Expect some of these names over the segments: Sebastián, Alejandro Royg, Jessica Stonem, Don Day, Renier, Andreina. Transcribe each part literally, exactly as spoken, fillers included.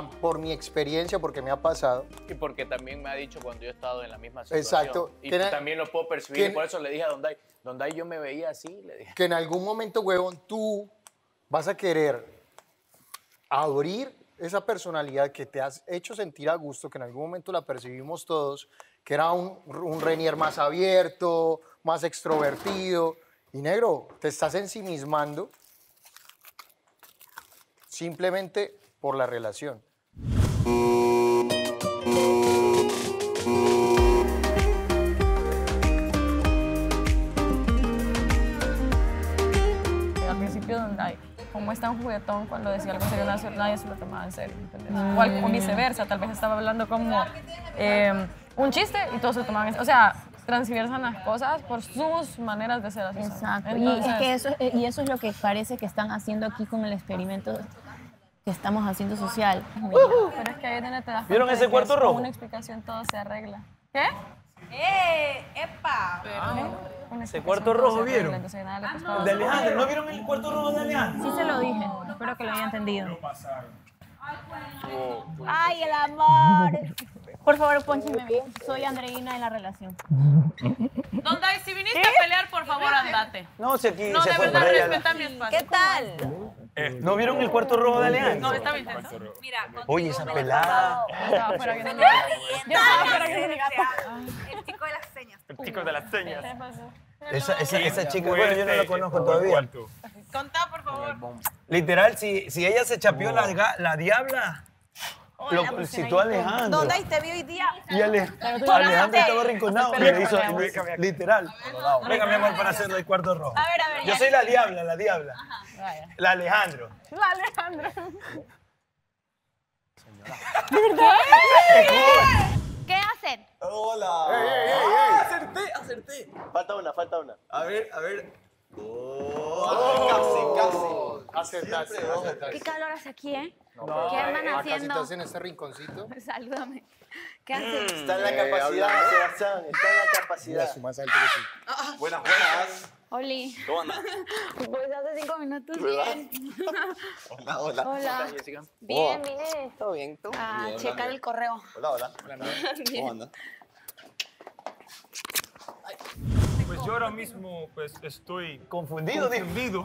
Ah, por mi experiencia, porque me ha pasado. Y porque también me ha dicho cuando yo he estado en la misma situación. Exacto. Y en, también lo puedo percibir. En, y por eso le dije a Don Day, Don Day, yo me veía así. Le dije. Que en algún momento, huevón, tú vas a querer abrir esa personalidad que te has hecho sentir a gusto, que en algún momento la percibimos todos, que era un, un Renier más abierto, más extrovertido. Y, negro, te estás ensimismando simplemente por la relación. Al principio, Doné, como es tan juguetón, cuando decía algo serio, nadie se lo tomaba en serio. Igual, o viceversa, tal vez estaba hablando como eh, un chiste y todos se lo tomaban en serio. O sea, transversan las cosas por sus maneras de ser así. Exacto. Entonces, y, es que eso, y eso es lo que parece que están haciendo aquí con el experimento que estamos haciendo social. Uh -huh. Pero es que ahí donde te das cuenta. ¿Vieron ese cuarto rojo? Con una explicación todo se arregla. ¿Qué? ¡Eh! ¡Epa! Pero, ¿eh? ¿Ese cuarto rojo vieron? Entonces, nada, ah, el de Alejandro. ¿No vieron el cuarto rojo de Alejandro? Sí se lo dije. No, no, espero que lo hayan entendido. ¡Ay, el amor! Por favor, póncheme bien. Soy Andreina en la relación. Donde si viniste ¿Eh? a pelear, por favor, andate. No, si aquí no, se de verdad, respeta mi espacio. ¿Qué tal? Eh, ¿No vieron el cuarto rojo de Alejandro? No, está bien. ¿No? Mira, oye, esa pelada. Yo fuera que no lo El chico de las señas. El chico de las señas. Esa, esa, esa chica, bueno, yo no la conozco todavía. Contá, por favor. Literal, si, si ella se chapeó la, la diabla, hola, lo citó Alejandro. ¿Dónde te vi hoy día? Y Ale, Alejandro estaba arrinconado. Le hizo, literal. Venga, mi amor, para hacerle el cuarto rojo. A ver, a ver. Yo soy la diabla, la diabla. Ajá. La Alejandro. La Alejandro. Señora. ¿Qué hacen? Hola. Hey, hey, hey, hey. Acerté, acerté. Falta una, falta una. A ver, a ver. Oh. Casi, casi. Acertaste, acertaste. Qué calor hace aquí, ¿eh? No, ¿qué andan haciendo? ¿Estás en este rinconcito? Salúdame. ¿Qué haces? Está en la capacidad, Sebastián. Está en la capacidad. Más alto que tú. Buenas, buenas. Oli. ¿Cómo andas? Pues hace cinco minutos. Bien. Hola, hola. Hola, Jessica. Bien, bien. ¿Todo bien? ¿Tú? Ah, checar el correo. Hola, hola. ¿Cómo andas? Pues yo ahora mismo pues estoy confundido, confundido.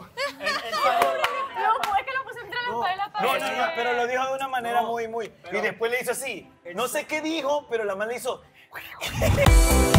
No, no, no, pero lo dijo de una manera no, muy, muy... Pero, y después le hizo así. No sé qué dijo, pero la mano le hizo...